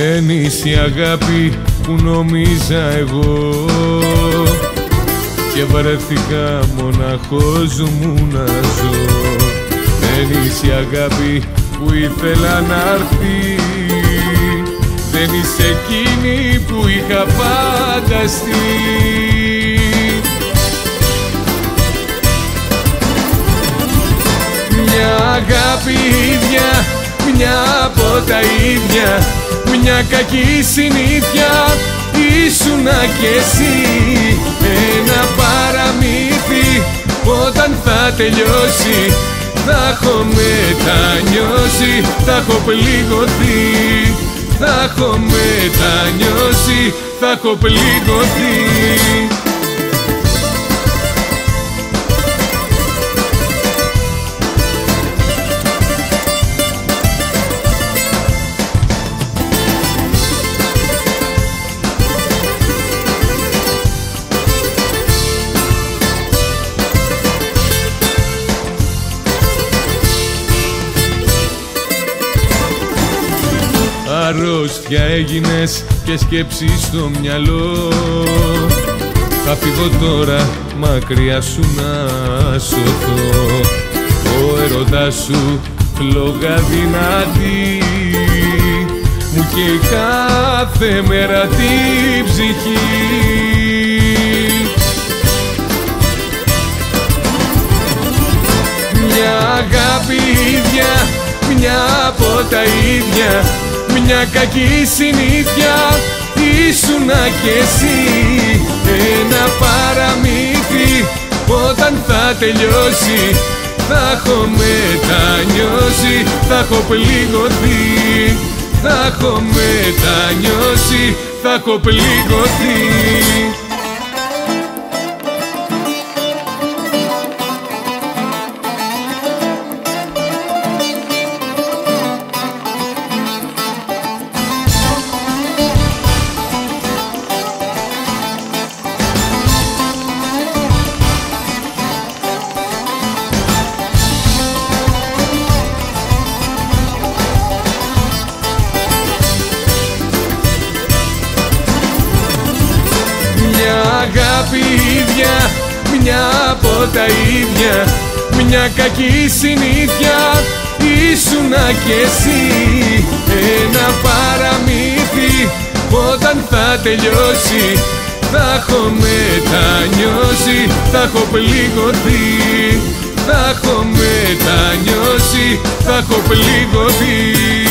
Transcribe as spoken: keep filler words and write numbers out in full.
Δεν είσαι η αγάπη που νομίζα εγώ και βαρέθηκα μοναχός μου να ζω. Δεν είσαι η αγάπη που ήθελα να έρθει, δεν είσαι εκείνη που είχα φανταστεί. Μια αγάπη ίδια, μια από τα ίδια, μια κακή συνήθεια ήσουνα κι εσύ. Ένα παραμύθι όταν θα τελειώσει, θα έχω μετανιώσει, θα έχω πληγωθεί. Θα έχω μετανιώσει, θα έχω πληγωθεί. Αρρώστια έγινες και σκέψη στο μυαλό, θα φύγω τώρα μακριά σου να σωθώ. Ο έρωτας σου φλόγα δυνατή μου καίει κάθε μέρα την ψυχή. Μια αγάπη ίδια, μια από τα ίδια, μια κακή συνήθεια ήσουνα κι εσύ. Ένα παραμύθι όταν θα τελειώσει, θα έχω μετανιώσει, θα έχω πληγωθεί. Θα έχω μετανιώσει, θα έχω πληγωθεί. Αγάπη ίδια, μια από τα ίδια, μια κακή συνήθεια ήσουνα κι εσύ. Ένα παραμύθι όταν θα τελειώσει, θα έχω μετανιώσει, θα έχω πληγωθεί. Θα έχω μετανιώσει, θα έχω πληγωθεί.